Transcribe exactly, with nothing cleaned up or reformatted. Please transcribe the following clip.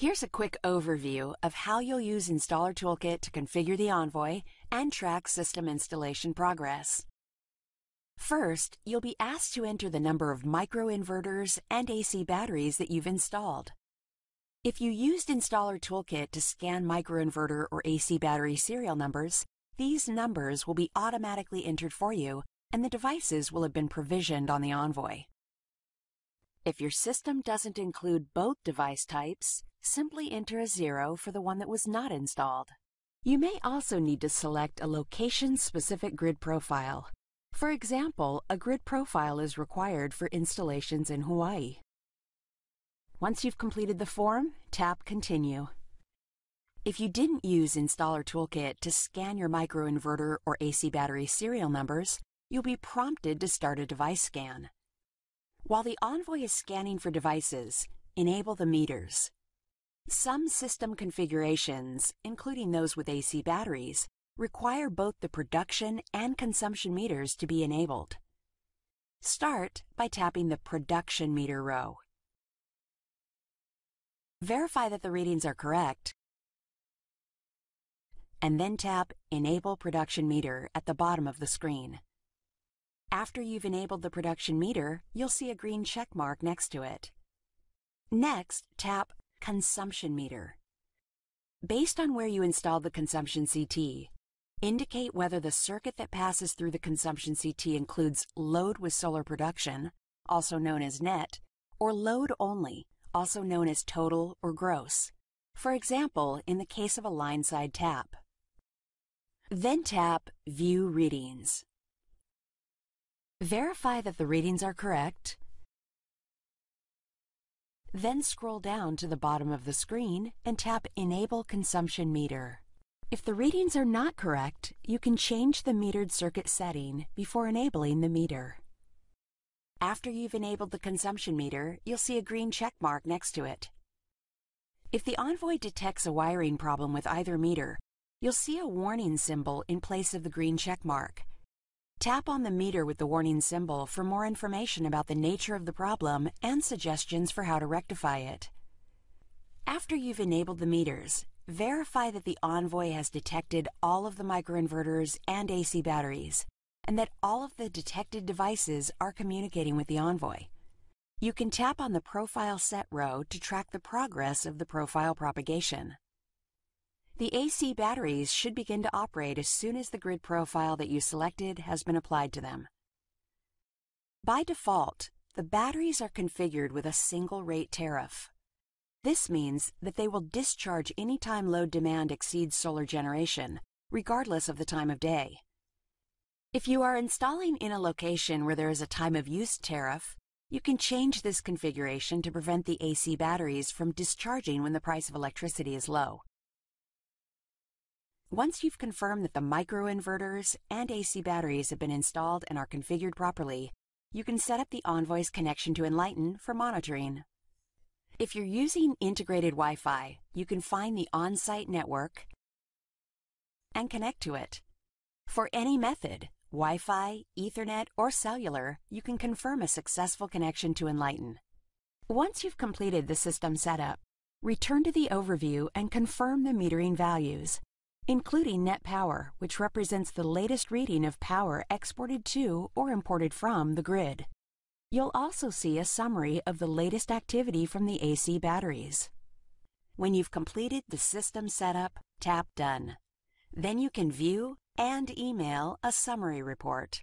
Here's a quick overview of how you'll use Installer Toolkit to configure the Envoy and track system installation progress. First, you'll be asked to enter the number of microinverters and A C batteries that you've installed. If you used Installer Toolkit to scan microinverter or A C battery serial numbers, these numbers will be automatically entered for you, and the devices will have been provisioned on the Envoy. If your system doesn't include both device types, simply enter a zero for the one that was not installed. You may also need to select a location-specific grid profile. For example, a grid profile is required for installations in Hawaii. Once you've completed the form, tap Continue. If you didn't use Installer Toolkit to scan your microinverter or A C battery serial numbers, you'll be prompted to start a device scan. While the Envoy is scanning for devices, enable the meters. Some system configurations, including those with A C batteries, require both the production and consumption meters to be enabled. Start by tapping the production meter row. Verify that the readings are correct, and then tap Enable Production Meter at the bottom of the screen. After you've enabled the production meter, you'll see a green check mark next to it. Next, tap Consumption Meter. Based on where you installed the consumption C T, indicate whether the circuit that passes through the consumption C T includes load with solar production, also known as net, or load only, also known as total or gross. For example, in the case of a line-side tap. Then tap View Readings. Verify that the readings are correct. Then scroll down to the bottom of the screen and tap Enable Consumption Meter. If the readings are not correct, you can change the metered circuit setting before enabling the meter. After you've enabled the consumption meter, you'll see a green check mark next to it. If the Envoy detects a wiring problem with either meter, you'll see a warning symbol in place of the green check mark. Tap on the meter with the warning symbol for more information about the nature of the problem and suggestions for how to rectify it. After you've enabled the meters, verify that the Envoy has detected all of the microinverters and A C batteries, and that all of the detected devices are communicating with the Envoy. You can tap on the Profile Set row to track the progress of the profile propagation. The A C batteries should begin to operate as soon as the grid profile that you selected has been applied to them. By default, the batteries are configured with a single rate tariff. This means that they will discharge any time load demand exceeds solar generation, regardless of the time of day. If you are installing in a location where there is a time of use tariff, you can change this configuration to prevent the A C batteries from discharging when the price of electricity is low. Once you've confirmed that the microinverters and A C batteries have been installed and are configured properly, you can set up the Envoy's connection to Enlighten for monitoring. If you're using integrated Wi-Fi, you can find the on-site network and connect to it. For any method, Wi-Fi, Ethernet, or cellular, you can confirm a successful connection to Enlighten. Once you've completed the system setup, return to the overview and confirm the metering values, including net power, which represents the latest reading of power exported to or imported from the grid. You'll also see a summary of the latest activity from the A C batteries. When you've completed the system setup, tap Done. Then you can view and email a summary report.